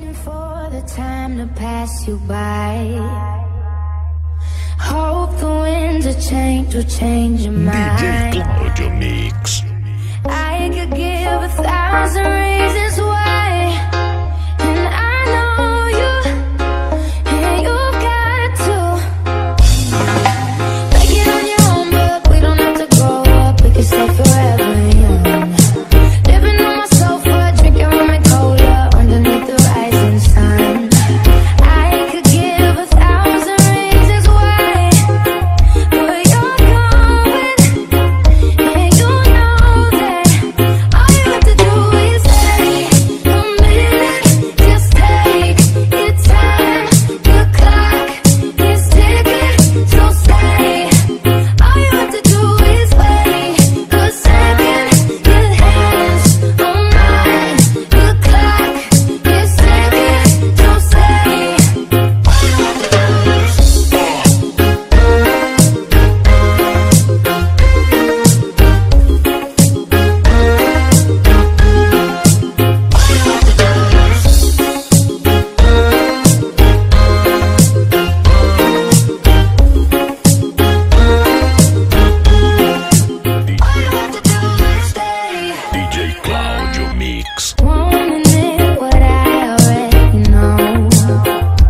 waiting for the time to pass you by. Hope the winds of change will change your mind. DJ Cláudio Mix. I could give 1,000 reasons why, and I know you, and you've got to make it on your own, but we don't have to grow up. We can stay forever young, living on my sofa, drinking with my cola underneath the rising sun. I could give 1,000 reasons why, but you're going, and you know that all you have to do is take a minute, just take your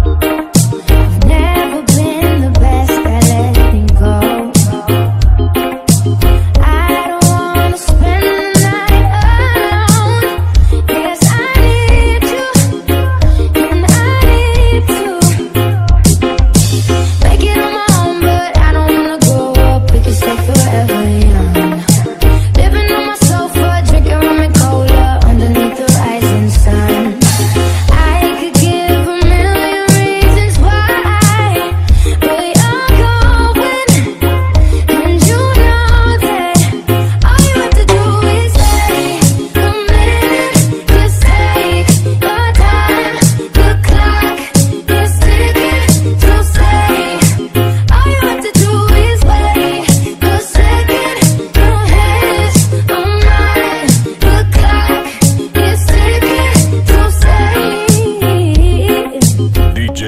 time.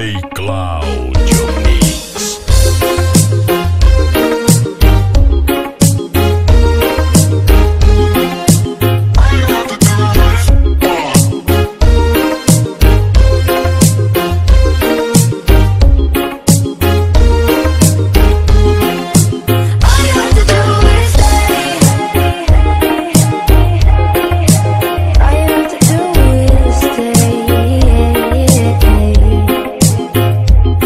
The clock is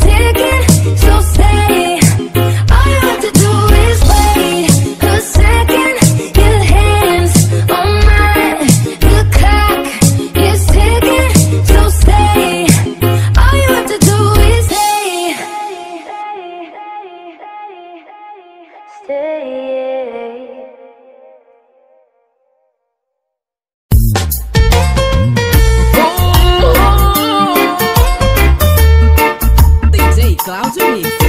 ticking, so stay. All you have to do is wait a second, your hands on mine. The clock is ticking, so stay. DJ Cláudio Mix.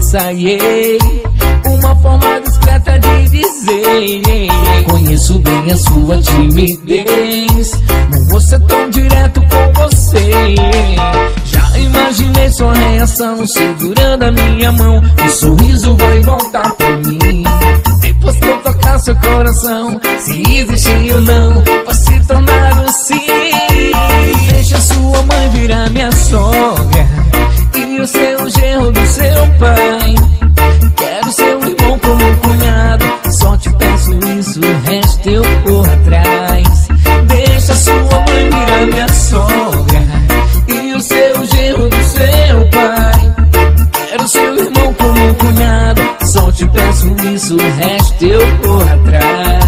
Ensaiei uma forma discreta de dizer: conheço bem a sua timidez, não vou ser tão direto com você. Já imaginei sua reação, segurando a minha mão, o sorriso vai voltar pra mim. Depois que eu tocar seu coração, se existir ou não, vai se tornar um sim. Deixa sua mãe virar minha sogra e o seu genro do seu pai. Quero seu irmão como cunhado, só te peço isso, o resto eu corro atrás. Deixa sua mãe virar minha sogra e o seu genro do seu pai. Quero seu irmão como cunhado, só te peço isso, o resto eu corro atrás.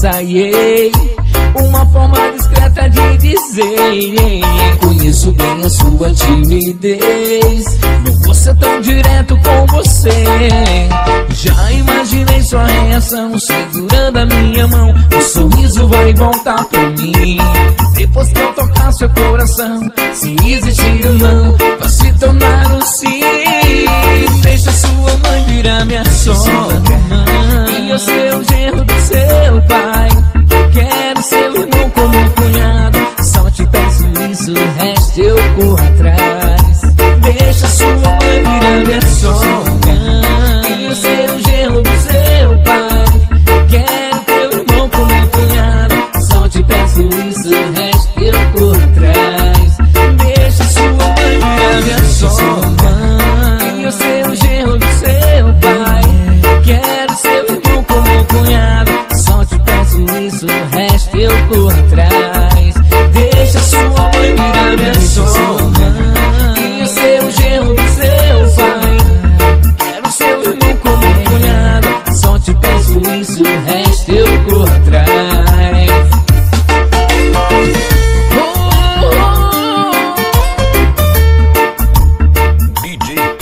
ensaiei uma forma discreta de dizer: conheço bem a sua timidez, não vou ser tão direto com você. Já imaginei sua reação, segurando a minha mão, o sorriso vai voltar pra mim. Depois que eu tocar seu coração, se existir ou não, vai se tornar um sim. Deixa sua mãe virar minha sogra e eu ser o genro do seu pai. Quero ser o irmão como cunhado, só te peço isso, o resto eu corro atrás. Deixa sua mãe virar minha sogra e eu ser o genro do seu pai. Quero teu irmão como cunhado, só te peço isso, o resto eu corro atrás. Deixa sua mãe virar minha sogra e eu ser o genro do seu pai. Quero ser o irmão como cunhado, só te peço isso, o resto eu corro atrás. Deixa sua mãe virar minha sogra e eu ser o genro do seu pai. Quero ser o irmão como cunhado, só te peço isso, o resto eu corro atrás. DJ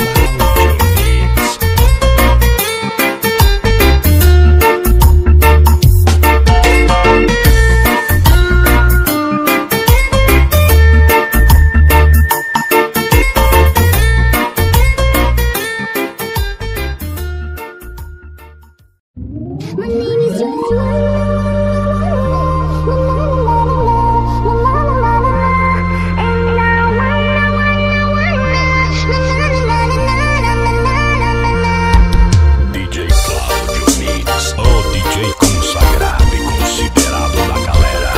Cláudio Mix. My name is DJ Cláudio Mix, o DJ consagrado e considerado na galera.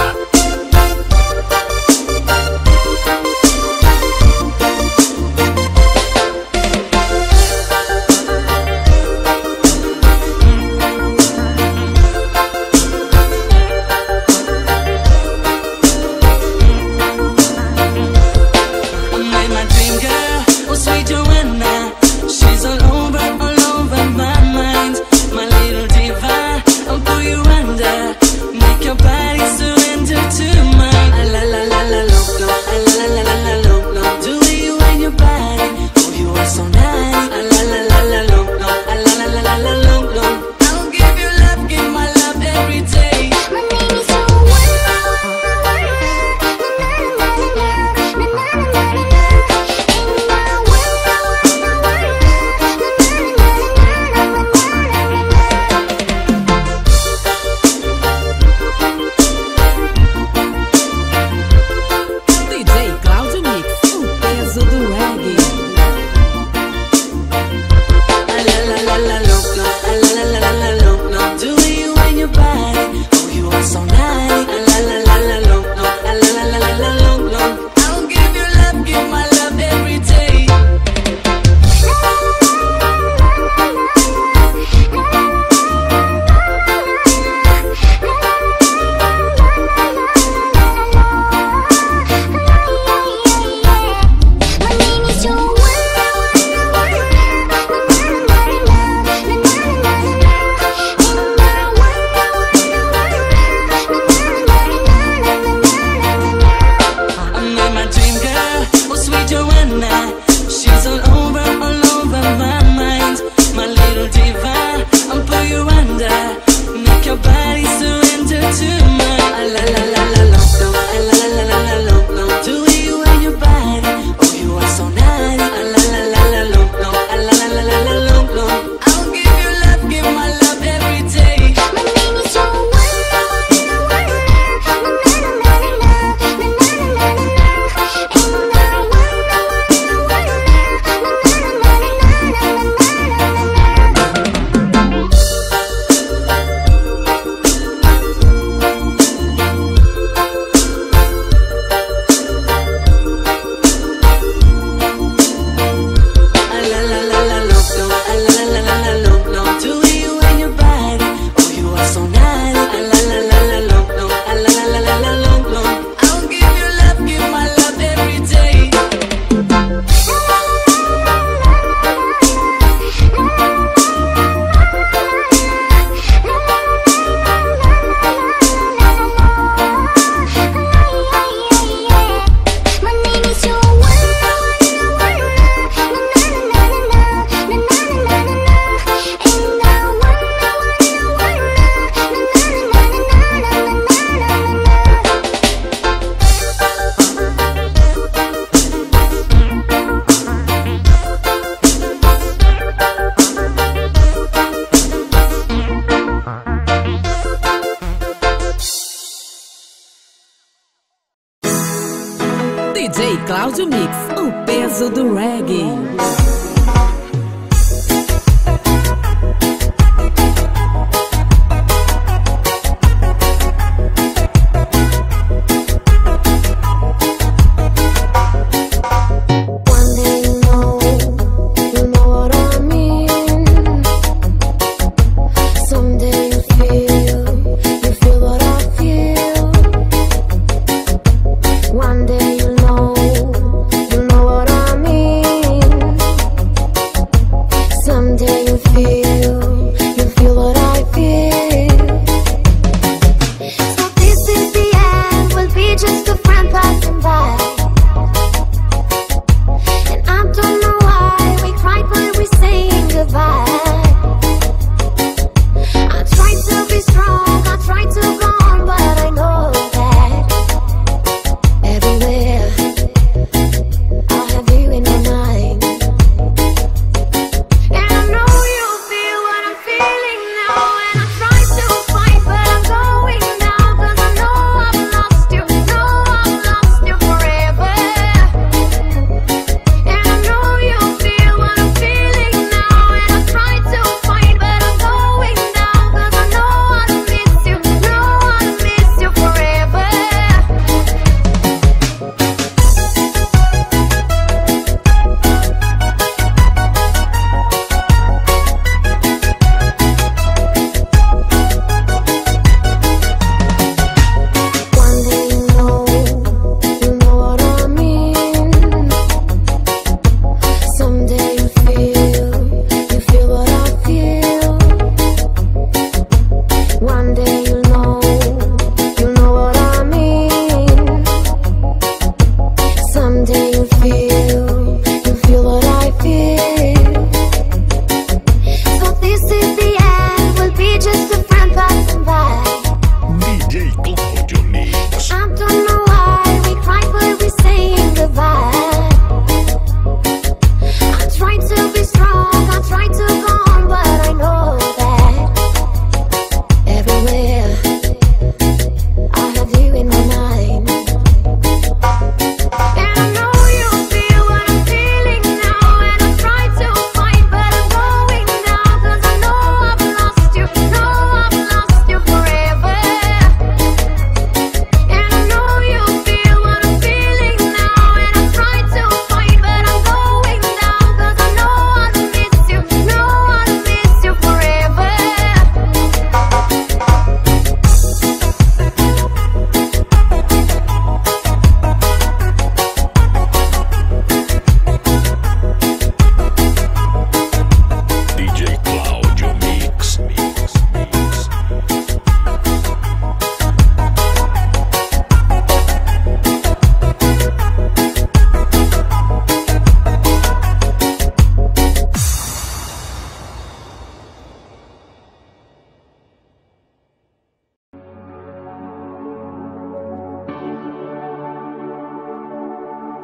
peso do reggae.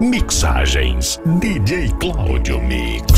Mixagens DJ Cláudio Mix.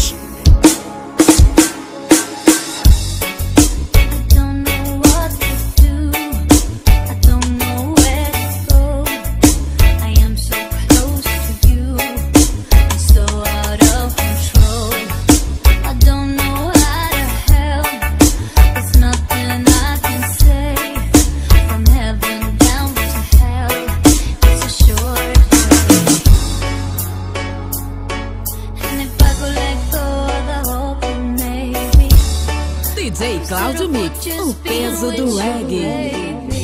DJ Cláudio Mix, o peso do reggae.